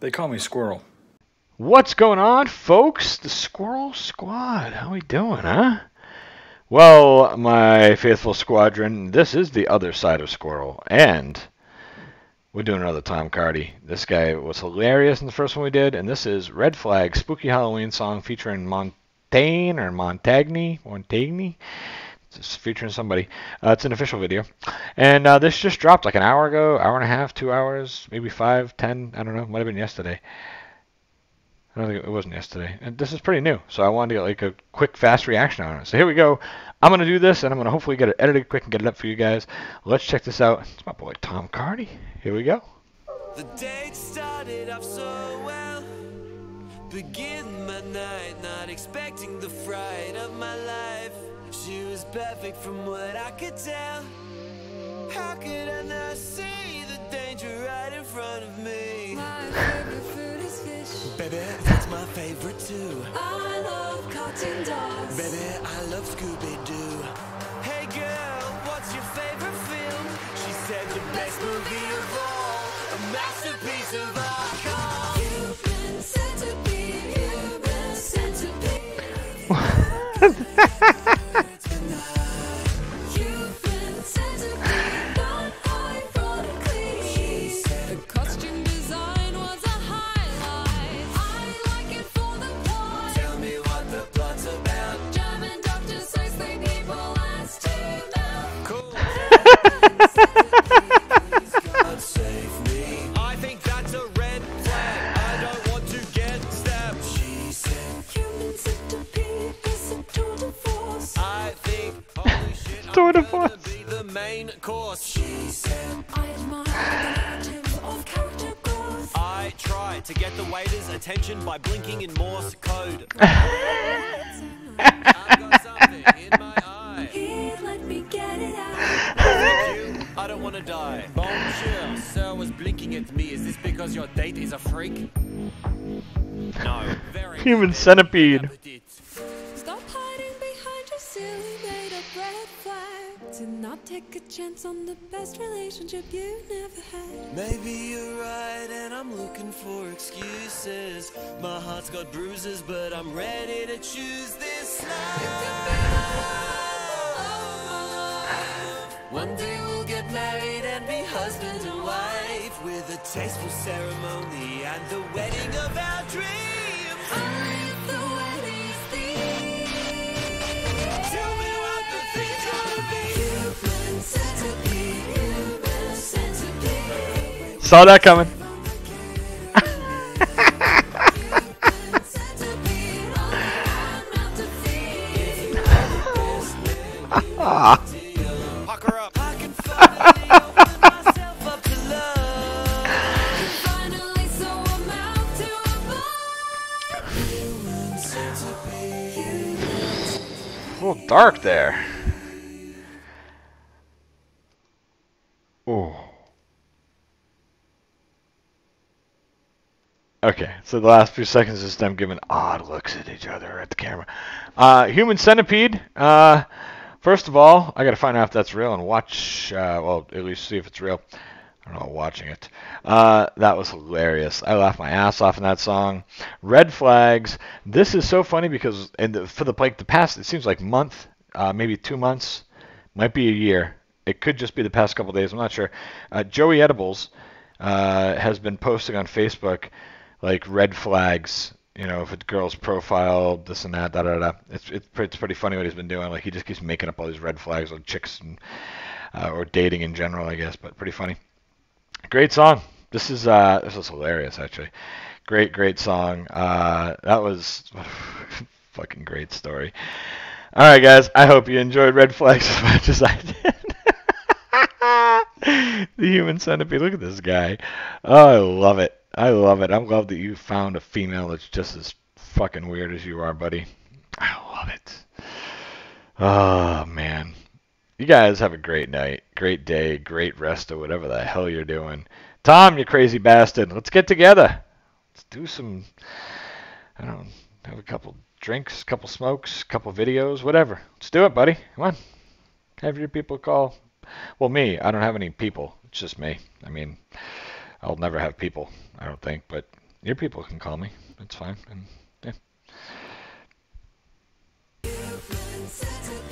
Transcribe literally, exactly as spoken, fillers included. They call me Squirrel. What's going on, folks? The Squirrel Squad. How we doing, huh? Well, my faithful squadron, this is the other side of Squirrel, and we're doing another Tom Cardy. This guy was hilarious in the first one we did, and this is Red Flags, spooky Halloween song featuring Montaigne or Montaigne, Montaigne. It's featuring somebody. Uh, it's an official video, and uh, this just dropped like an hour ago, hour and a half, two hours, maybe five, ten. I don't know. Might have been yesterday. I don't think it wasn't yesterday. And this is pretty new, so I wanted to get like a quick, fast reaction on it. So here we go. I'm gonna do this, and I'm gonna hopefully get it edited quick and get it up for you guys. Let's check this out. It's my boy Tom Cardy. Here we go. The day started off so well. Begin my night, not expecting the fright of my life. She was perfect from what I could tell. How could I not see the danger right in front of me? My favorite food is fish. Baby, that's my favorite too. I love cartoon dogs. Baby, I love Scooby-Doo. Hey girl, what's your favorite film? She said the best movie of all, a masterpiece of art. Human Centipede, Human Centipede. I try to get the waiter's attention by blinking in Morse code. I've got something in my eye. Here, let me get it out. Thank you. I don't want to die. Bonjour. Sir was blinking at me. Is this because your date is a freak? No. Very Human Centipede. Stop hiding behind your silly made-up red flag. Do not take a chance on the best relationship you never had. Maybe you're right and I'm looking for excuses. My heart's got bruises, but I'm ready to choose this life. One day we'll get married and be husband and wife, with a tasteful ceremony and the wedding of our dreams. I saw that coming. A little dark there. Oh. Okay, so the last few seconds is them giving odd looks at each other at the camera. Uh, Human Centipede. Uh, first of all, I gotta find out if that's real and watch. Uh, well, at least see if it's real. I don't know, watching it. Uh, that was hilarious. I laughed my ass off in that song. Red Flags. This is so funny because in the, for the like the past, it seems like month, uh, maybe two months, might be a year. It could just be the past couple days. I'm not sure. Uh, Joey Edibles uh, has been posting on Facebook, like red flags, you know, if a girl's profile, this and that, da da da. It's it's pretty, it's pretty funny what he's been doing. Like he just keeps making up all these red flags on chicks and uh, or dating in general, I guess. But pretty funny. Great song. This is uh this is hilarious actually. Great great song. Uh, that was fucking great story. All right, guys. I hope you enjoyed Red Flags as much as I did. The Human Centipede. Look at this guy. Oh, I love it. I love it. I'm glad that you found a female that's just as fucking weird as you are, buddy. I love it. Oh, man. You guys have a great night, great day, great rest, or whatever the hell you're doing. Tom, you crazy bastard, let's get together. Let's do some, I don't know, have a couple drinks, a couple smokes, a couple videos, whatever. Let's do it, buddy. Come on. Have your people call. Well, me. I don't have any people. It's just me. I mean... I'll never have people, I don't think, but Your people can call me. It's fine. And yeah.